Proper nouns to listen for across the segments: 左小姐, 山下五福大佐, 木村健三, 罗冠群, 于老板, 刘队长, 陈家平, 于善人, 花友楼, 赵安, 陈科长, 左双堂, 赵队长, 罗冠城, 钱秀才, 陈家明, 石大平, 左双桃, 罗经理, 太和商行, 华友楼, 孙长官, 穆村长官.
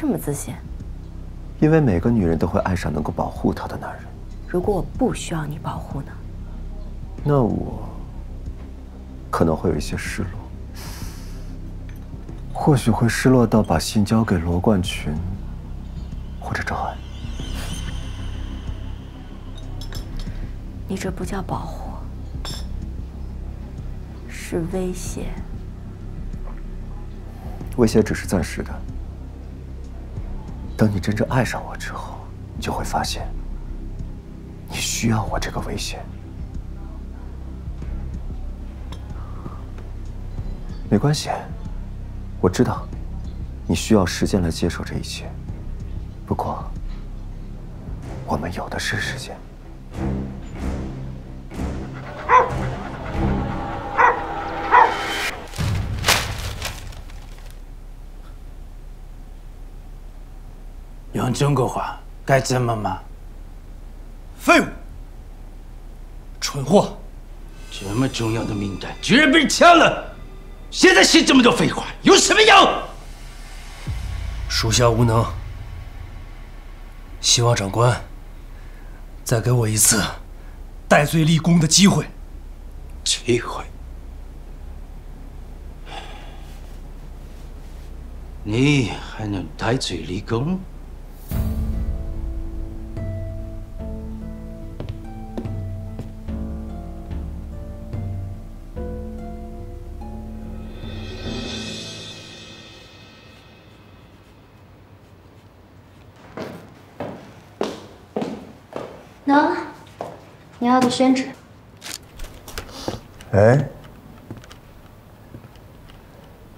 这么自信？因为每个女人都会爱上能够保护她的男人。如果我不需要你保护呢？那我可能会有一些失落，或许会失落到把信交给罗冠群或者赵安。你这不叫保护，是威胁。威胁只是暂时的。 等你真正爱上我之后，你就会发现，你需要我这个威胁。没关系，我知道，你需要时间来接受这一切。不过，我们有的是时间。 讲中国话该这么吗？废物，蠢货！这么重要的名单居然被抢了，现在写这么多废话有什么用？属下无能，希望长官再给我一次戴罪立功的机会。机会？你还能戴罪立功？ 能，你要的宣纸。哎，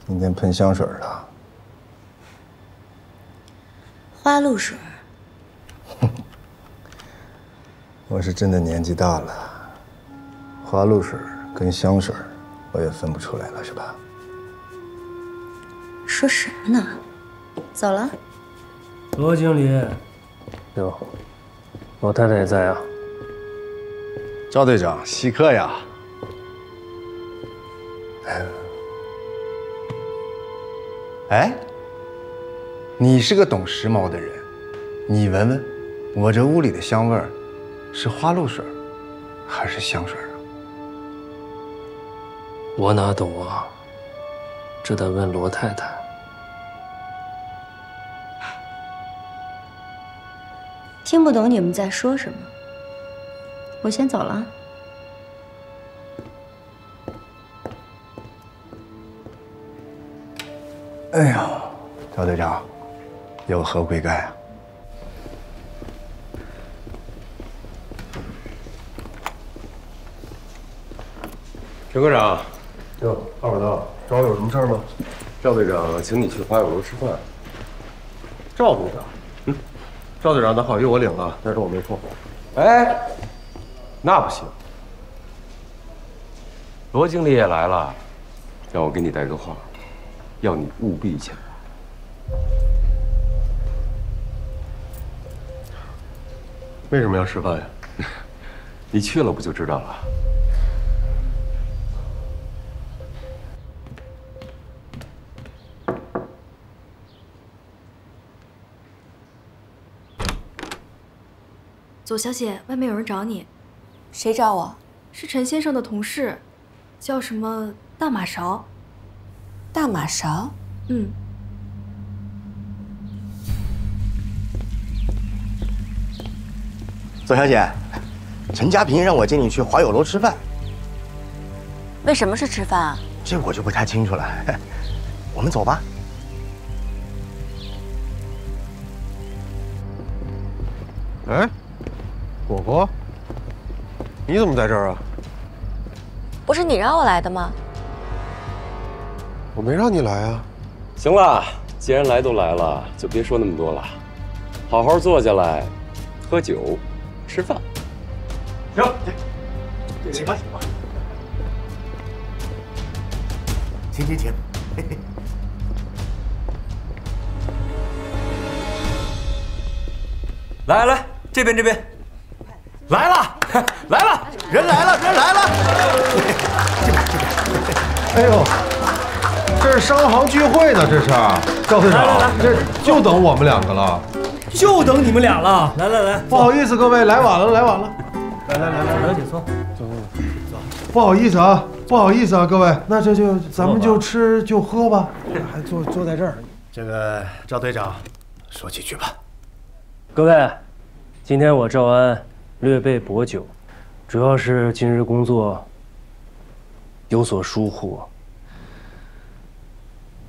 今天喷香水了？花露水。我是真的年纪大了，花露水跟香水我也分不出来了，是吧？说什么呢？走了。罗经理，哟。 老太太也在啊，赵队长，稀客呀！哎，你是个懂时髦的人，你闻闻，我这屋里的香味儿，是花露水还是香水啊？我哪懂啊？这得问罗太太。 听不懂你们在说什么，我先走了。哎呀，赵队长，有何贵干啊？陈科长，哟，二把刀，找我有什么事儿吗？赵队长，请你去花友楼吃饭。赵队长。 赵队长的好意我领了，但是我没空。哎，那不行。罗经理也来了，让我给你带个话，要你务必前来。为什么要吃饭呀？你去了不就知道了。左小姐，外面有人找你。谁找我？是陈先生的同事，叫什么大马勺。大马勺？嗯。左小姐，陈家平让我接你去华友楼吃饭。为什么是吃饭啊？这我就不太清楚了。我们走吧。 哎，果果，你怎么在这儿啊？不是你让我来的吗？我没让你来啊。行了，既然来都来了，就别说那么多了，好好坐下来，喝酒，吃饭。行，请吧，请吧。请请请。嘿嘿。 来来，这边这边，来了来了，人来了人来了，这边这边，哎呦，这是商行聚会呢，这是赵会长，这就等我们两个了，就等你们俩了。来来来，不好意思各位，来晚了，来晚了。来来来来来，请坐，坐坐坐。不好意思啊，不好意思啊，各位，那这就咱们就吃就喝吧，还坐在这儿。这个赵队长，说几句吧。各位，今天我赵安略备薄酒，主要是近日工作有所疏忽。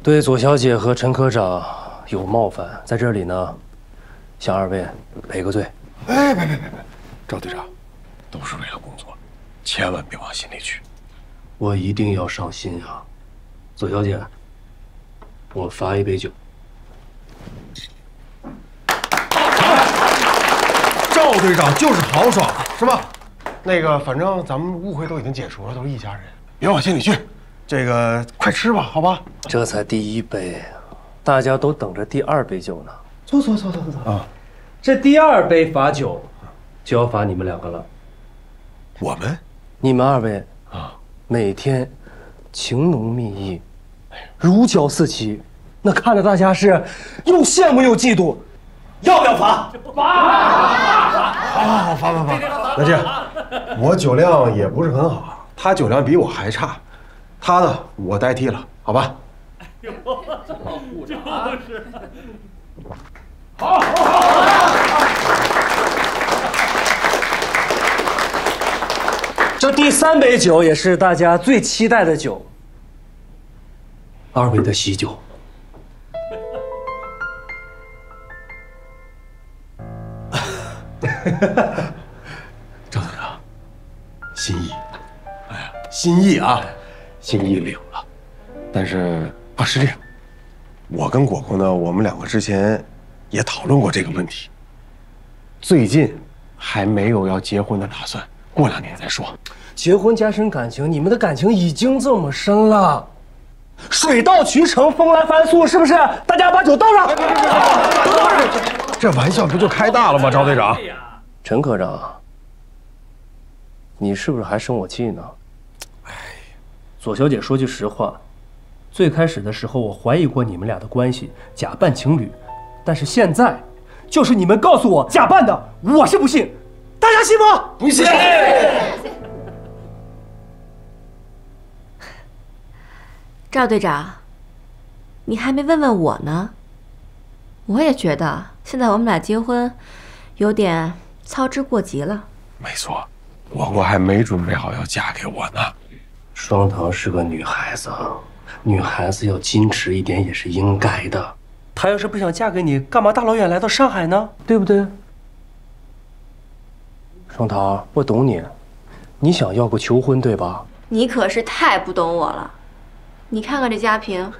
对左小姐和陈科长有冒犯，在这里呢，向二位赔个罪。哎，别，赵队长，都是为了工作，千万别往心里去。我一定要上心啊，左小姐，我罚一杯酒。赵队长就是豪爽，是吧？那个，反正咱们误会都已经解除了，都是一家人，别往心里去。 这个快吃吧，好吧。这才第一杯，大家都等着第二杯酒呢。坐啊！这第二杯罚酒，就要罚你们两个了。我们？你们二位啊，每天情浓蜜意，如胶似漆，那看着大家是又羡慕又嫉妒，要不要罚？罚！好，罚！那这样，我酒量也不是很好，他酒量比我还差。 他的我代替了，好吧？哎呦，这老护着啊！好，这第三杯酒也是大家最期待的酒，二位的喜酒。赵队长，心意，哎呀，心意啊！ 心意领了，但是啊是这样，我跟果果呢，我们两个之前也讨论过这个问题，最近还没有要结婚的打算，过两年再说。结婚加深感情，你们的感情已经这么深了，水到渠成，风来翻宿，是不是？大家把酒倒上。这玩笑不就开大了吗？赵队长，陈科长，你是不是还生我气呢？ 左小姐说句实话，最开始的时候我怀疑过你们俩的关系，假扮情侣，但是现在，就是你们告诉我假扮的，我是不信，大家信吗？不信。赵队长，你还没问问我呢，我也觉得现在我们俩结婚，有点操之过急了。没错，我还没准备好要嫁给我呢。 双桃是个女孩子，女孩子要矜持一点也是应该的。她要是不想嫁给你，干嘛大老远来到上海呢？对不对？双桃，我懂你，你想要个求婚对吧？你可是太不懂我了。你看看这家平，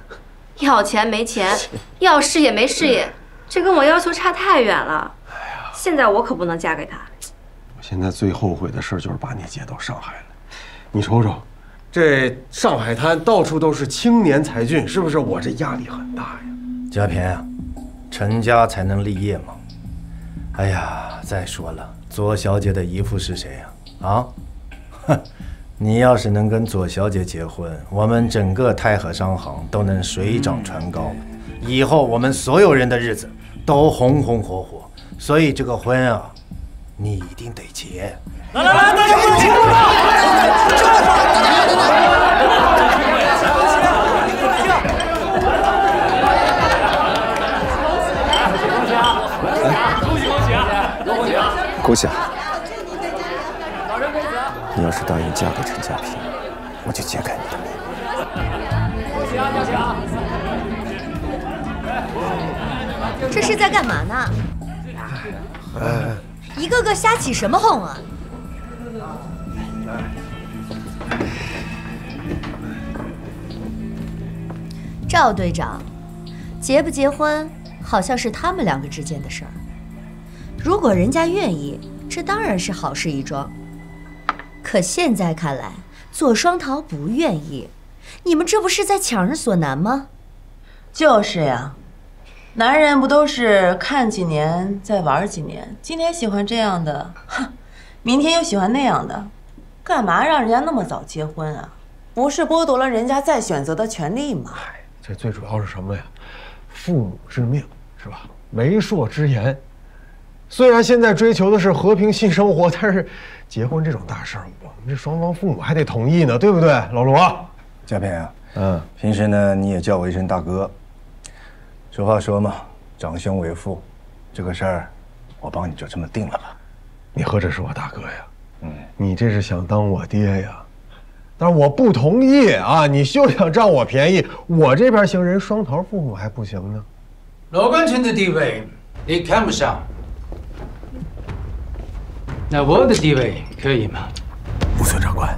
要钱没钱，要事业没事业，这跟我要求差太远了。哎呀，现在我可不能嫁给他。我现在最后悔的事就是把你接到上海来，你瞅瞅。 这上海滩到处都是青年才俊，是不是？我这压力很大呀。家平，陈家才能立业嘛。哎呀，再说了，左小姐的姨父是谁呀？啊，哼，你要是能跟左小姐结婚，我们整个太和商行都能水涨船高，以后我们所有人的日子都红红火火。所以这个婚啊，你一定得结。来，大家一起鼓掌！ 恭喜啊！你要是答应嫁给陈家平，我就揭开你的面。恭喜啊！恭喜啊！这是在干嘛呢？一个个瞎起什么哄啊！ 赵队长，结不结婚好像是他们两个之间的事儿。如果人家愿意，这当然是好事一桩。可现在看来，左双桃不愿意，你们这不是在强人所难吗？就是呀，男人不都是看几年再玩几年，今天喜欢这样的，哼，明天又喜欢那样的，干嘛让人家那么早结婚啊？不是剥夺了人家再选择的权利吗？这最主要是什么呀？父母之命，是吧？媒妁之言。虽然现在追求的是和平性生活，但是结婚这种大事儿，我们这双方父母还得同意呢，对不对，老罗？佳平啊，平时呢你也叫我一声大哥。俗话说嘛，长兄为父，这个事儿，我帮你就这么定了吧。你何止是我大哥呀？你这是想当我爹呀？但是我不同意啊！你休想占我便宜，我这边行人双桃父母还不行呢。罗冠城的地位你看不上，那我的地位可以吗？吴村长官，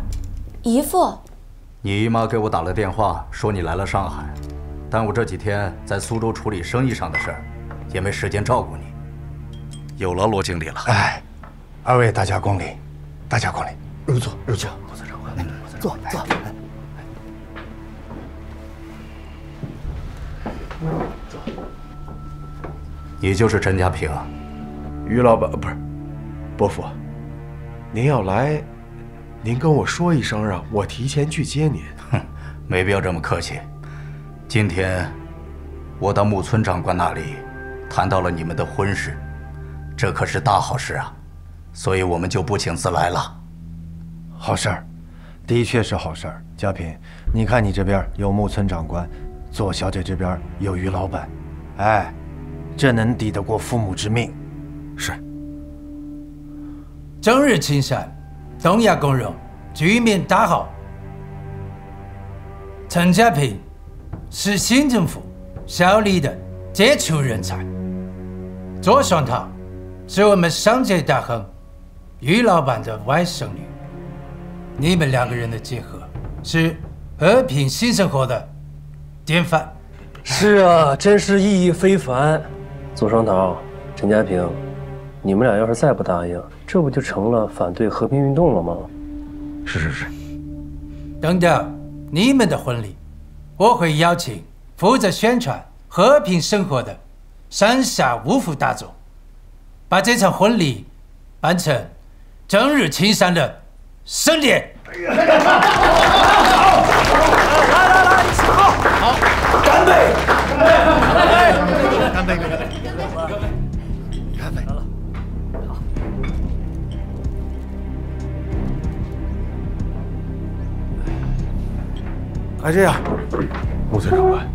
姨父，你姨妈给我打了电话，说你来了上海，但我这几天在苏州处理生意上的事儿，也没时间照顾你。有劳罗经理了。哎，二位大驾光临。 大驾光临，入座，入座。莫村长官，坐，坐。坐。你就是陈家平，于老板不是，伯父，您要来，您跟我说一声啊，我提前去接您。哼，没必要这么客气。今天，我到木村长官那里，谈到了你们的婚事，这可是大好事啊。 所以我们就不请自来了。好事儿，的确是好事儿。佳平，你看你这边有木村长官，左小姐这边有于老板，哎，这能抵得过父母之命？是。中日亲善，东亚共荣，局面大好。陈家平是新政府效力的杰出人才，左上堂是我们商界大亨。 于老板的外甥女，你们两个人的结合是和平新生活的典范。是啊，真是意义非凡。左双桃、陈家平，你们俩要是再不答应，这不就成了反对和平运动了吗？是是是。等到你们的婚礼，我会邀请负责宣传和平生活的山下五福大佐，把这场婚礼完成。 整日青山的盛典，来，一起喝，好，干杯！干杯！干杯！好了，好。还这样，穆村长官，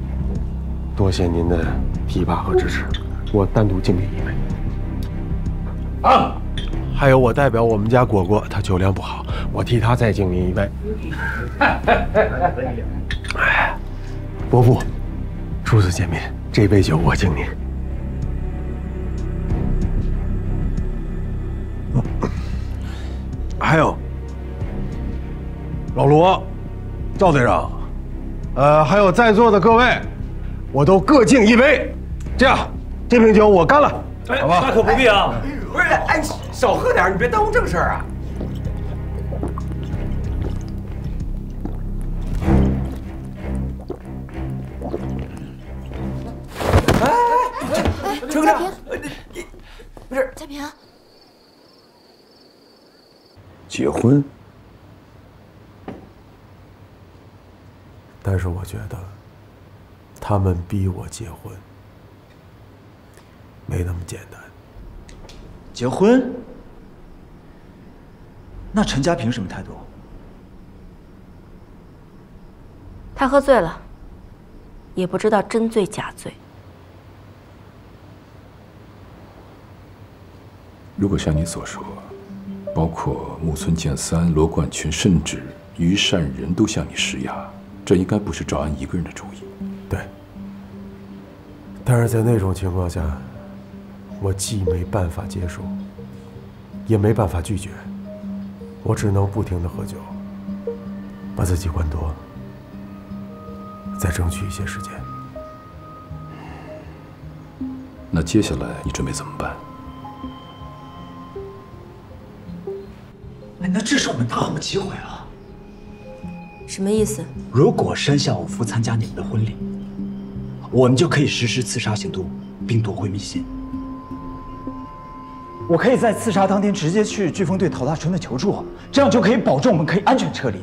多谢您的提拔和支持，我单独敬您一杯。啊！ 还有，我代表我们家果果，他酒量不好，我替他再敬您一杯。哎，伯父，初次见面，这杯酒我敬您。还有，老罗，赵队长，还有在座的各位，我都各敬一杯。这样，这瓶酒我干了，好吧？那可不必啊。 不是，哎，少喝点，你别耽误正事儿啊！哎，陈科长，不是佳平，结婚？但是我觉得，他们逼我结婚，没那么简单。 结婚？那陈家平什么态度？他喝醉了，也不知道真醉假醉。如果像你所说，包括木村健三、罗冠群，甚至于善人都向你施压，这应该不是赵安一个人的主意。对。但是在那种情况下。 我既没办法接受，也没办法拒绝，我只能不停地喝酒，把自己灌多了，再争取一些时间。那接下来你准备怎么办？哎，那这是我们大好的机会啊！什么意思？如果山下五夫参加你们的婚礼，我们就可以实施刺杀行动，并夺回密信。 我可以在刺杀当天直接去飓风队讨大春的求助，这样就可以保证我们可以安全撤离。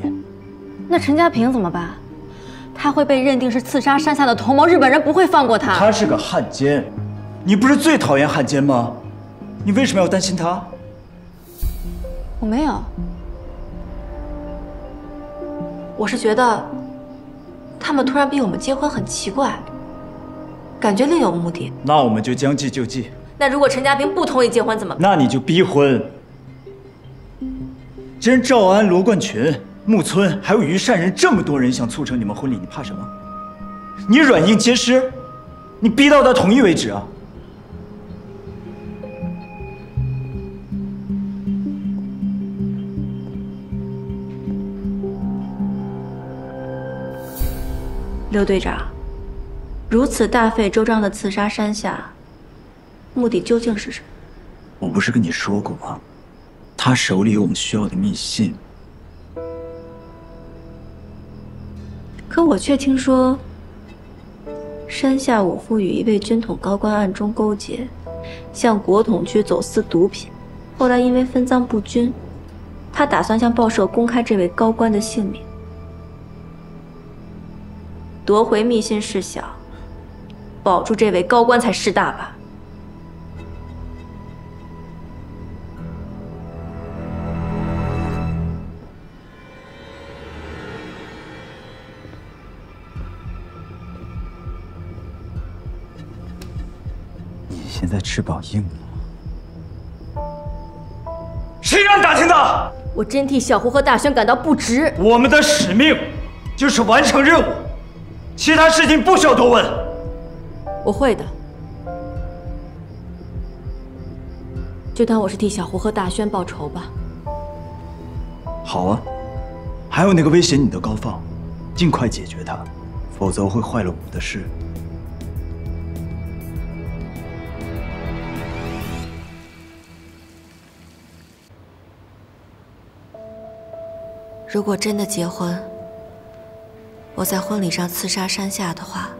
那陈家平怎么办？他会被认定是刺杀山下的同谋，日本人不会放过他。他是个汉奸，你不是最讨厌汉奸吗？你为什么要担心他？我没有，我是觉得他们突然逼我们结婚很奇怪，感觉另有目的。那我们就将计就计。那如果陈家平不同意结婚怎么办？那你就逼婚。既然赵安、罗冠群、 木村还有于善人这么多人想促成你们婚礼，你怕什么？你软硬兼施，你逼到他同意为止啊！刘队长，如此大费周章的刺杀山下，目的究竟是什么？我不是跟你说过吗？他手里有我们需要的密信。 可我却听说，山下我夫与一位军统高官暗中勾结，向国统局走私毒品。后来因为分赃不均，他打算向报社公开这位高官的姓名。夺回密信事小，保住这位高官才事大吧。 现在翅膀硬了，谁让你打听的？我真替小胡和大轩感到不值。我们的使命就是完成任务，其他事情不需要多问。我会的，就当我是替小胡和大轩报仇吧。好啊，还有那个威胁你的高放，尽快解决他，否则会坏了我的事。 如果真的结婚，我在婚礼上刺杀山下的话，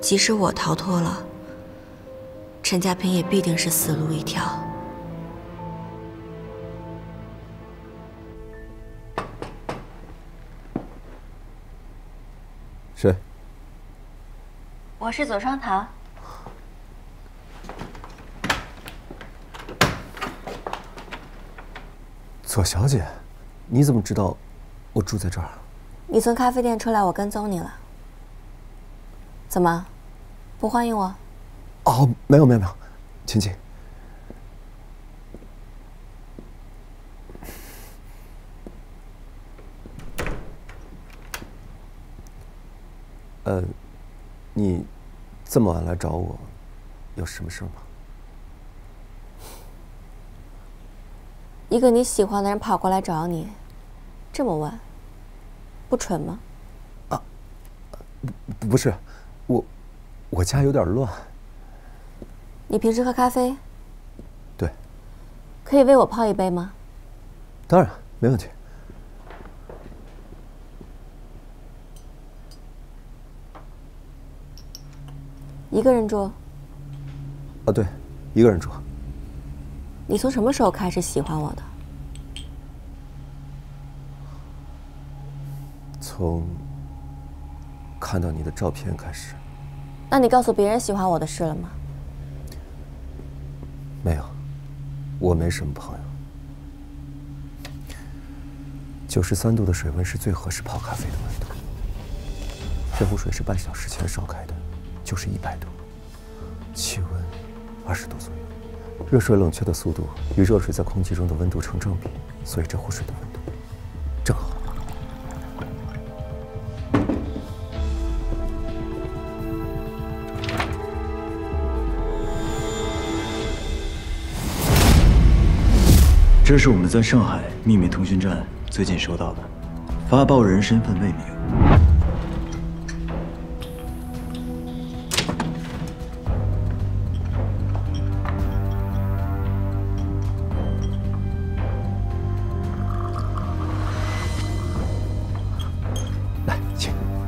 即使我逃脱了，陈家平也必定是死路一条。谁？我是左双堂。 左小姐，你怎么知道我住在这儿？你从咖啡店出来，我跟踪你了。怎么，不欢迎我？哦，没有没有没有，请请。你这么晚来找我，有什么事吗？ 一个你喜欢的人跑过来找你，这么晚，不蠢吗？啊，不是，我家有点乱。你平时喝咖啡？对。可以为我泡一杯吗？当然，没问题。一个人住？啊，对，一个人住。 你从什么时候开始喜欢我的？从看到你的照片开始。那你告诉别人喜欢我的事了吗？没有，我没什么朋友。93度的水温是最合适泡咖啡的温度。这壶水是半小时前烧开的，就是100度，气温20度左右。 热水冷却的速度与热水在空气中的温度成正比，所以这壶水的温度正好。这是我们在上海秘密通讯站最近收到的，发报人身份未明。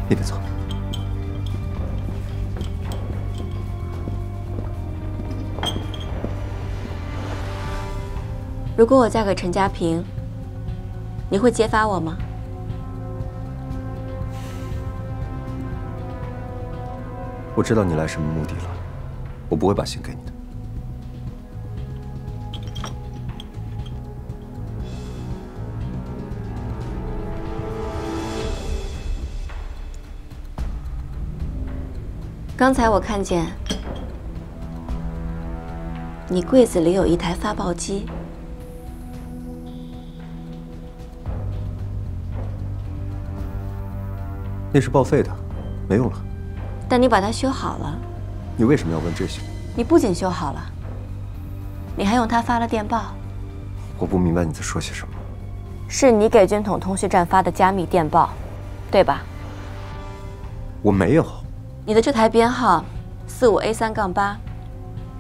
你别走。如果我嫁给陈家平，你会揭发我吗？我知道你来什么目的了，我不会把信给你的。 刚才我看见你柜子里有一台发报机，那是报废的，没用了。但你把它修好了。你为什么要问这些？你不仅修好了，你还用它发了电报。我不明白你在说些什么。是你给军统通讯站发的加密电报，对吧？我没有。 你的这台编号45A3-8，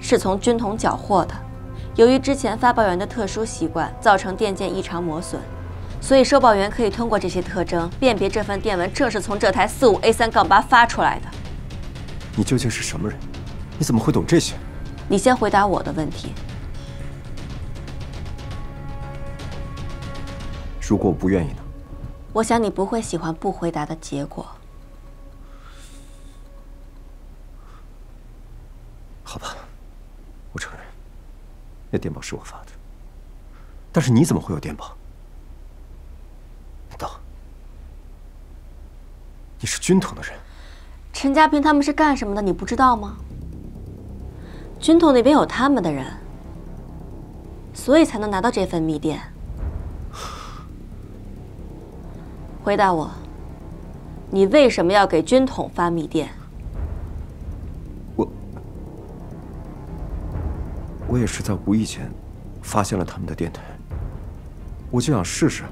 是从军统缴获的。由于之前发报员的特殊习惯，造成电件异常磨损，所以收报员可以通过这些特征辨别这份电文正是从这台45A3-8发出来的。你究竟是什么人？你怎么会懂这些？你先回答我的问题。如果我不愿意呢？我想你不会喜欢不回答的结果。 好吧，我承认，那电报是我发的。但是你怎么会有电报？难道你是军统的人？陈家平他们是干什么的？你不知道吗？军统那边有他们的人，所以才能拿到这份密电。回答我，你为什么要给军统发密电？ 我也是在无意间发现了他们的电台，我就想试试，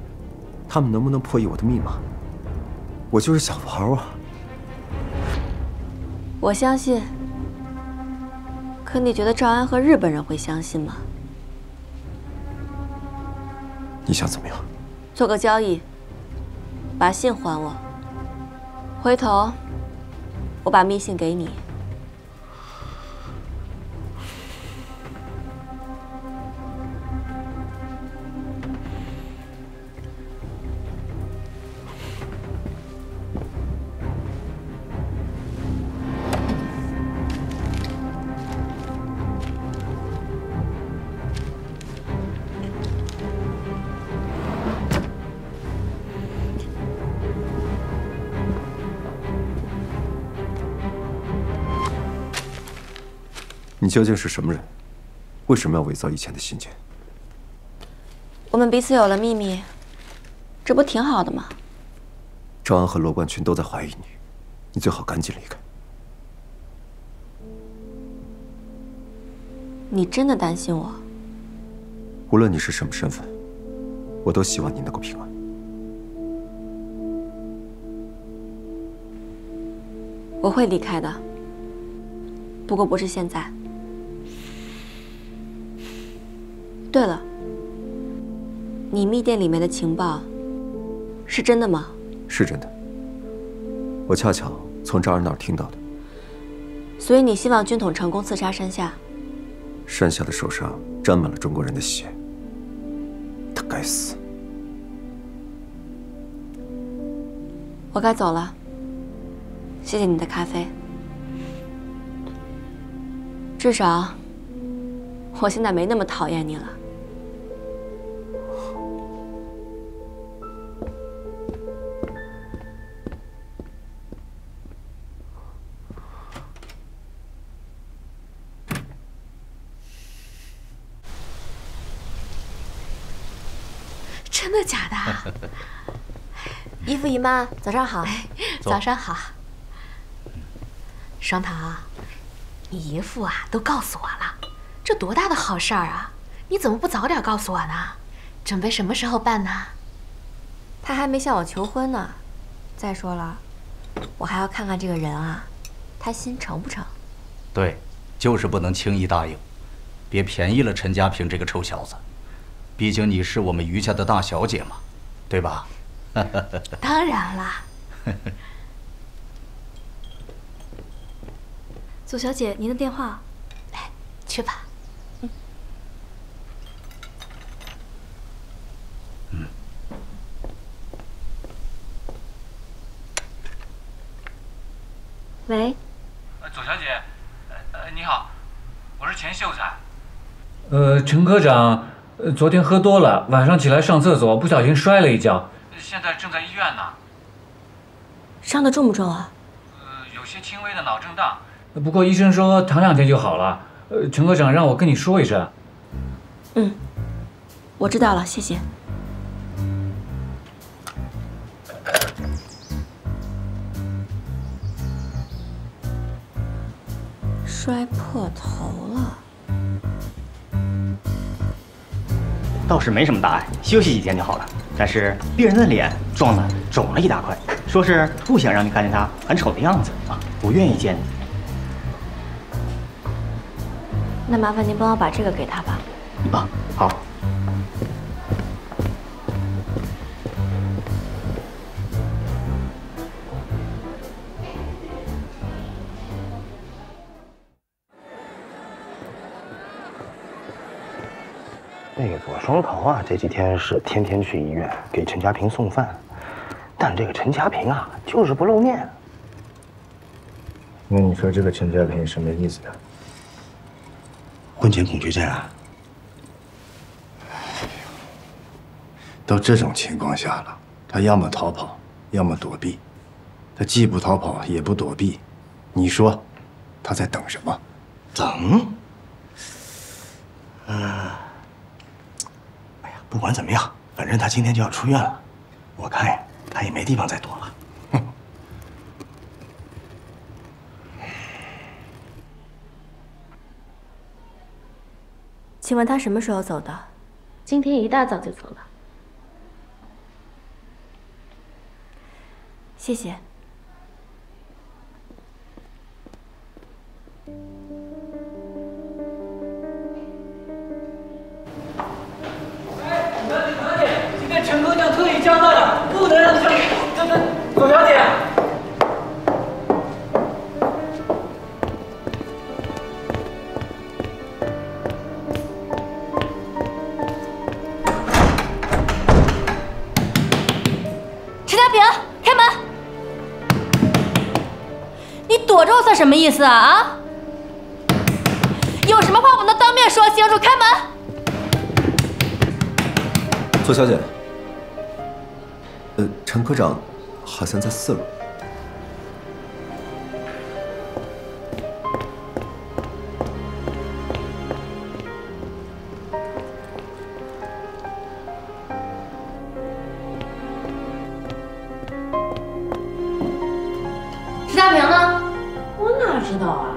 他们能不能破译我的密码。我就是想玩玩。我相信，可你觉得赵安和日本人会相信吗？你想怎么样？做个交易，把信还我，回头我把密信给你。 你究竟是什么人？为什么要伪造以前的信件？我们彼此有了秘密，这不挺好的吗？赵安和罗冠群都在怀疑你，你最好赶紧离开。你真的担心我？无论你是什么身份，我都希望你能够平安。 我会离开的，不过不是现在。 对了，你密电里面的情报是真的吗？是真的，我恰巧从赵安那儿听到的。所以你希望军统成功刺杀山下？山下的手上沾满了中国人的血，他该死。我该走了，谢谢你的咖啡。至少，我现在没那么讨厌你了。 真的假的？姨父姨妈，早上好！早上好。双桃，你姨父啊都告诉我了，这多大的好事儿啊！你怎么不早点告诉我呢？准备什么时候办呢？他还没向我求婚呢。再说了，我还要看看这个人啊，他心诚不诚。对，就是不能轻易答应，别便宜了陈家平这个臭小子。 毕竟你是我们余家的大小姐嘛，对吧？当然啦。左小姐，您的电话，来，去吧。嗯。嗯。喂。左小姐，你好，我是钱秀才。陈科长，昨天喝多了，晚上起来上厕所不小心摔了一跤，现在正在医院呢。伤得重不重啊？有些轻微的脑震荡，不过医生说躺两天就好了。陈科长让我跟你说一声。嗯，我知道了，谢谢。 摔破头了，倒是没什么大碍，休息几天就好了。但是病人的脸撞得肿了一大块，说是不想让你看见他很丑的样子啊，不愿意见你。那麻烦您帮我把这个给他吧。啊，好。那个左双头啊，这几天是天天去医院给陈家平送饭，但这个陈家平啊，就是不露面。那你说这个陈家平什么意思啊？婚前恐惧症啊！到这种情况下了，他要么逃跑，要么躲避。他既不逃跑，也不躲避，你说他在等什么？等？不管怎么样，反正他今天就要出院了，我看呀，他也没地方再躲了。哼。请问他什么时候走的？今天一大早就走了。谢谢。左小姐，陈家平，开门！你躲着我算什么意思啊？啊！有什么话我能当面说清楚？开门！左小姐，陈科长。 好像在四楼。石大平呢？我哪知道啊？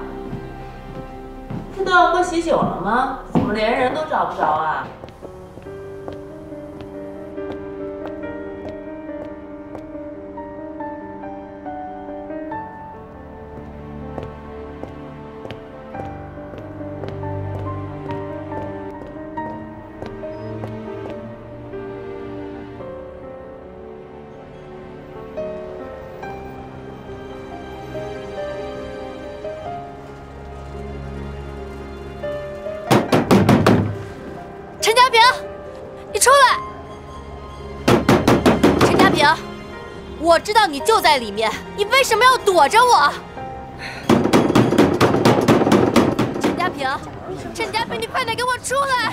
不知道喝喜酒了吗？怎么连人都找不着啊？ 我知道你就在里面，你为什么要躲着我？陈家平，陈家平，你快点给我出来！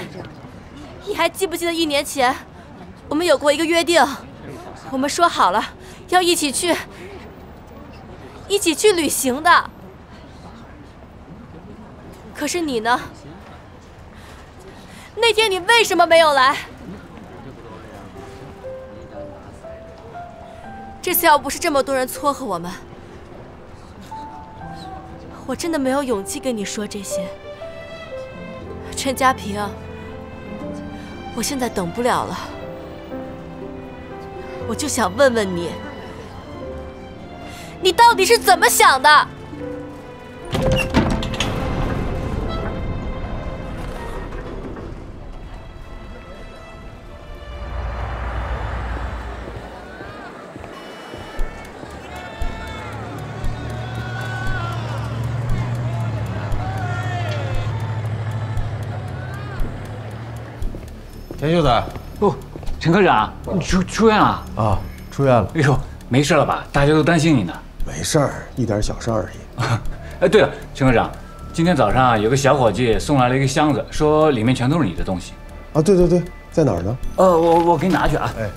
你还记不记得1年前，我们有过一个约定？我们说好了要一起去旅行的。可是你呢？那天你为什么没有来？ 这次要不是这么多人撮合我们，我真的没有勇气跟你说这些。陈家平，我现在等不了了，我就想问问你，你到底是怎么想的？钱秀才，哦，陈科长，你出院了啊？出院了。哎呦，没事了吧？大家都担心你呢。没事儿，一点小事而已。哎，对了，陈科长，今天早上有个小伙计送来了一个箱子，说里面全都是你的东西。啊，对对对，在哪儿呢？我给你拿去啊。哎。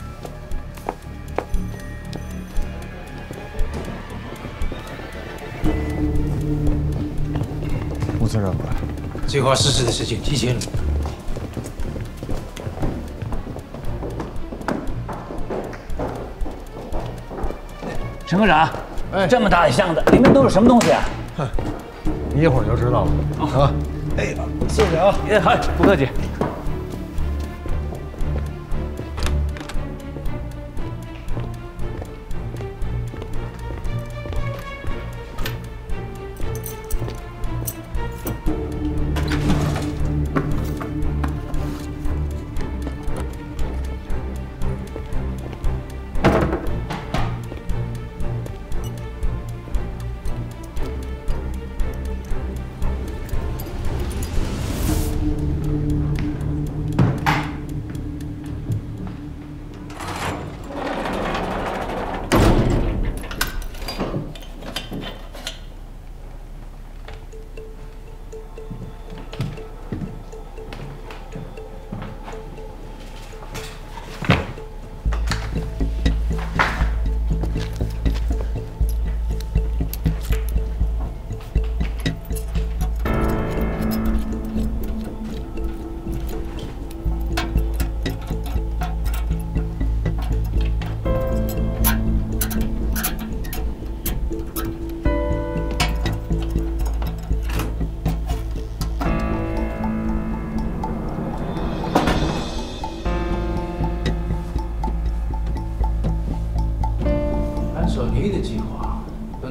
村长过来，计划失事的事情提前了。陈科长，哎，这么大的箱子，里面都是什么东西啊？哼，你一会儿就知道了。啊，哎，谢谢啊。哎，好，不客气。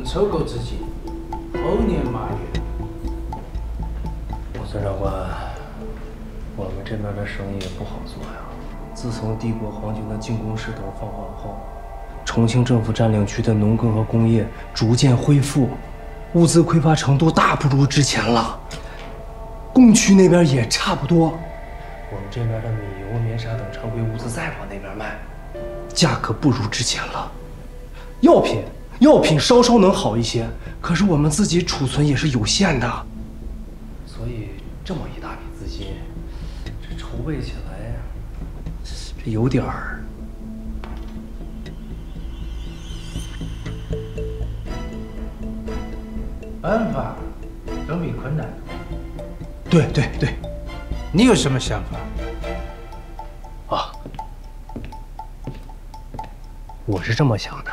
收购资金，猴年马月。孙长官，我们这边的生意也不好做呀。自从帝国皇军的进攻势头放缓后，重庆政府占领区的农耕和工业逐渐恢复，物资匮乏程度大不如之前了。供区那边也差不多。我们这边的米油、棉纱等常规物资再往那边卖，价格不如之前了。药品。 药品稍能好一些，可是我们自己储存也是有限的，所以这么一大笔资金，这筹备起来呀，这有点儿。办法总比困难。对对对，你有什么想法？啊，我是这么想的。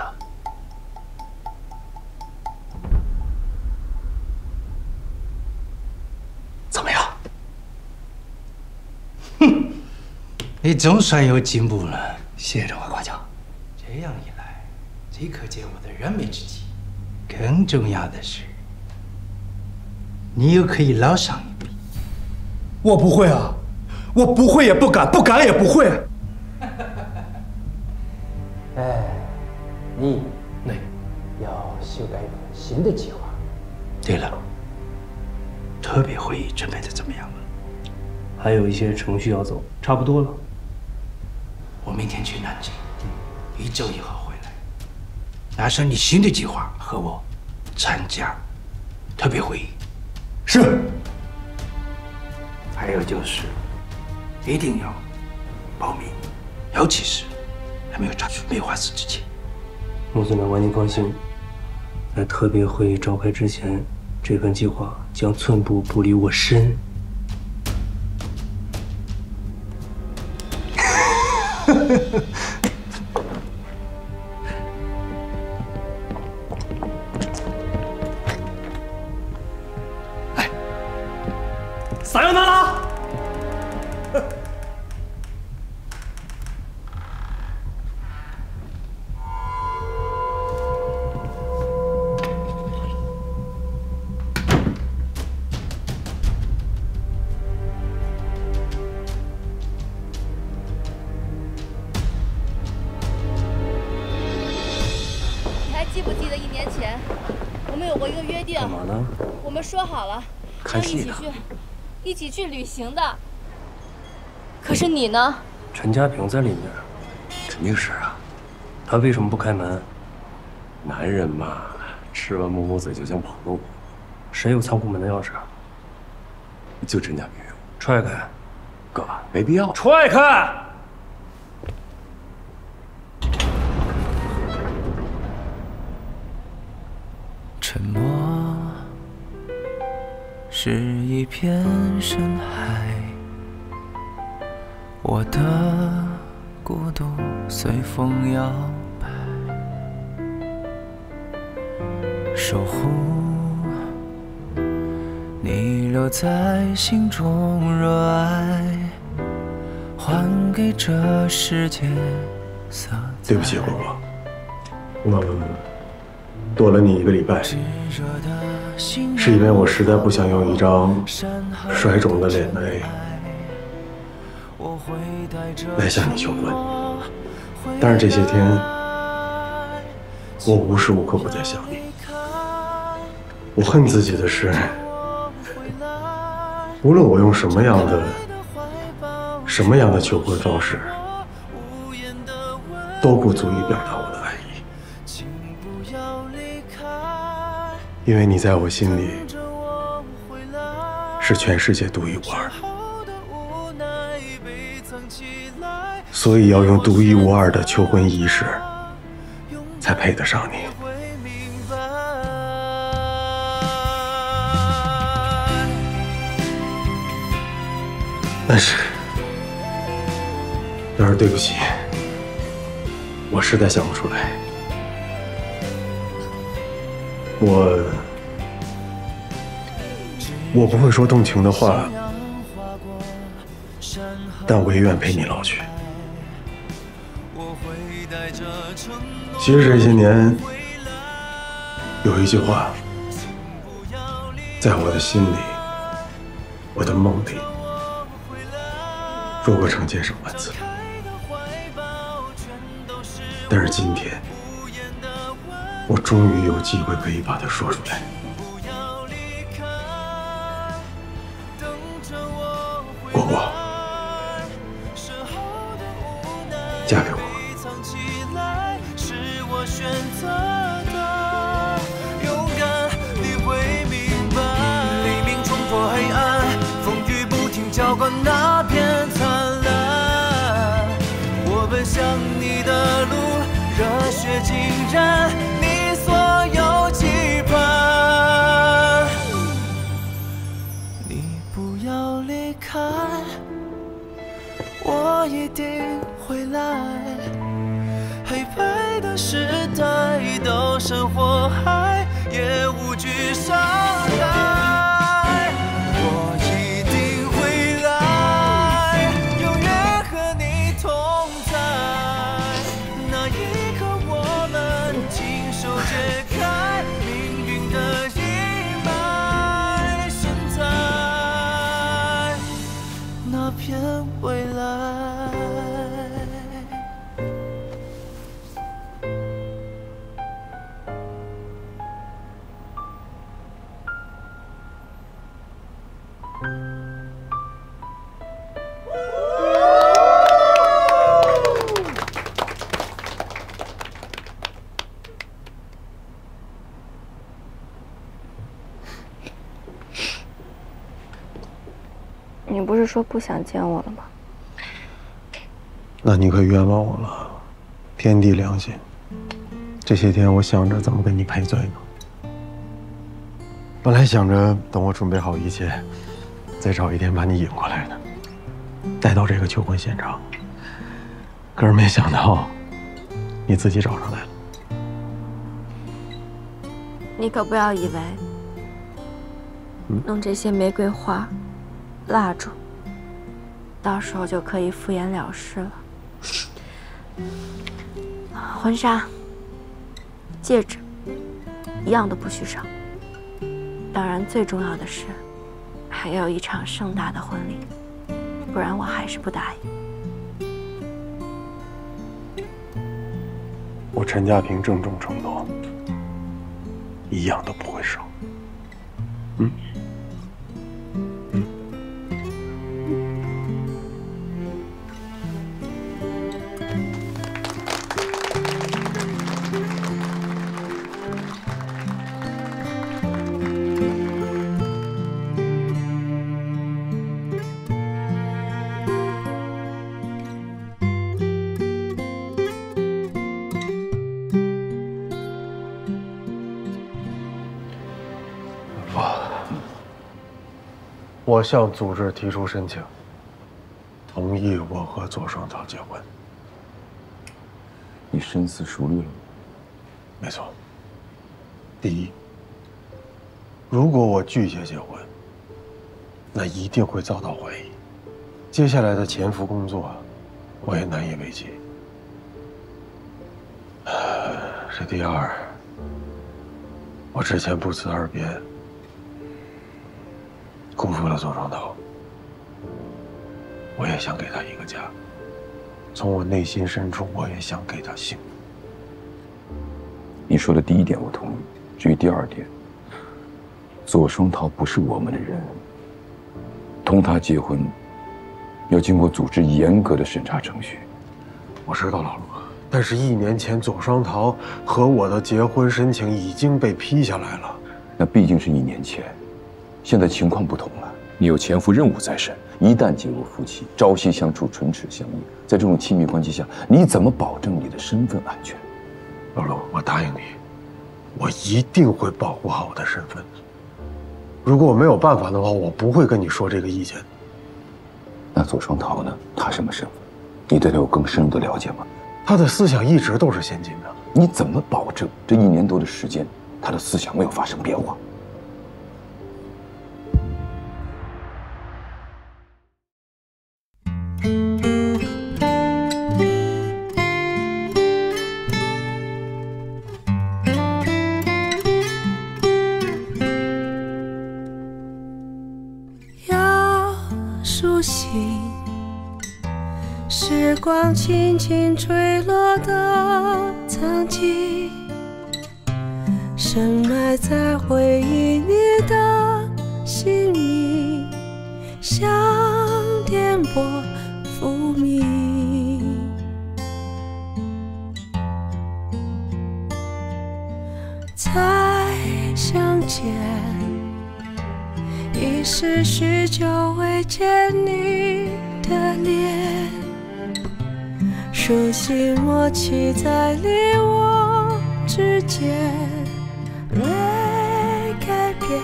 你总算有进步了，谢谢长官夸奖。这样一来，即可见我的燃眉之急。更重要的是，你又可以捞上一笔。我不会啊，我不会也不敢，不敢也不会。哎，你那要修改一份新的计划。对了，特别会议准备的怎么样了？还有一些程序要走，差不多了。 我明天去南京，1周以后回来，拿上你新的计划和我参加特别会议。是。还有就是，一定要保密，尤其是还没有查出梅花四之前。穆村长官，您放心，在特别会议召开之前，这份计划将寸步不离我身。 哎，撒由那拉！一起去旅行的，可是你呢？陈家平在里面，肯定是啊。他为什么不开门？男人嘛，吃完抹抹嘴就想跑路。谁有仓库门的钥匙？就陈家明有。踹开！哥，没必要。踹开！沉默是一片深海，我的孤独随风摇摆，守护。 你留在心中热爱，还给这世界色彩。对不起，果果，我躲了你一个礼拜，是因为我实在不想用一张摔肿的脸来向你求婚。但是这些天，我无时无刻不在想你。我恨自己的是。 无论我用什么样的求婚方式，都不足以表达我的爱意，因为你在我心里是全世界独一无二的，所以要用独一无二的求婚仪式，才配得上你。 但是对不起，我实在想不出来。我不会说动情的话，但我也愿陪你老去。其实这些年，有一句话，在我的心里，我的梦里。 说过成千上万次，但是今天，我终于有机会可以把它说出来。果果，嫁给我。 向你的路，热血浸染你所有期盼。你不要离开，我一定会来。黑白的时代，刀山火海也无惧伤害。 你不是说不想见我了吗？那你可冤枉我了，天地良心！这些天我想着怎么给你赔罪呢。本来想着等我准备好一切，再找一天把你引过来的，带到这个求婚现场。可是没想到，你自己找上来了。你可不要以为，弄这些玫瑰花。 蜡烛，到时候就可以敷衍了事了。婚纱、戒指，一样都不许少。当然，最重要的是，还要一场盛大的婚礼，不然我还是不答应。我陈家平郑重承诺，一样都不会少。嗯。我向组织提出申请，同意我和左双草结婚。你深思熟虑了吗？没错。第一，如果我拒绝结婚，那一定会遭到怀疑，接下来的潜伏工作我也难以为继。这第二，我之前不辞而别。 辜负了左双头，我也想给他一个家，从我内心深处，我也想给他幸福。你说的第一点我同意，至于第二点，左双头不是我们的人，同他结婚要经过组织严格的审查程序。我知道老陆，但是1年前左双头和我的结婚申请已经被批下来了，那毕竟是1年前。 现在情况不同了，你有潜伏任务在身，一旦进入夫妻，朝夕相处，唇齿相依，在这种亲密关系下，你怎么保证你的身份安全？老陆，我答应你，我一定会保护好我的身份。如果我没有办法的话，我不会跟你说这个意见。那左双桃呢？他什么身份？你对他有更深入的了解吗？他的思想一直都是先进的，你怎么保证这1年多的时间，他的思想没有发生变化？ 轻轻坠落的曾经，深埋在回忆里的姓名，像颠簸浮名。再相见，已是许久未见你的脸。 熟悉默契在你我之间，没改变，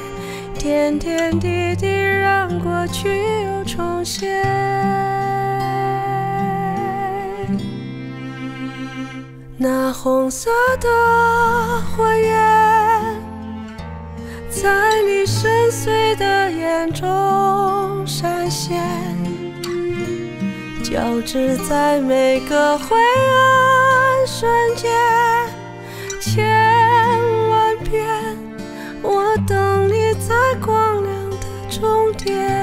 点点滴滴让过去又重现。那红色的火焰，在你深邃的眼中闪现。 交织在每个灰暗瞬间，千万遍，我等你在光亮的终点。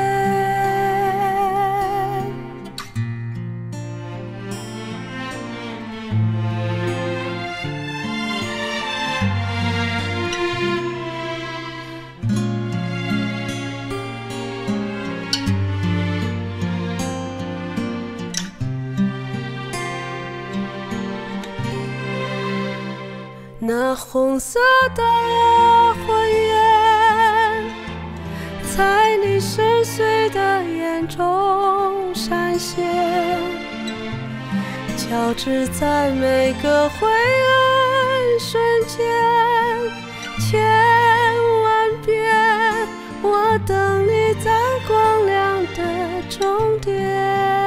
那红色的火焰，在你深邃的眼中闪现，交织在每个灰暗瞬间，千万遍，我等你在光亮的终点。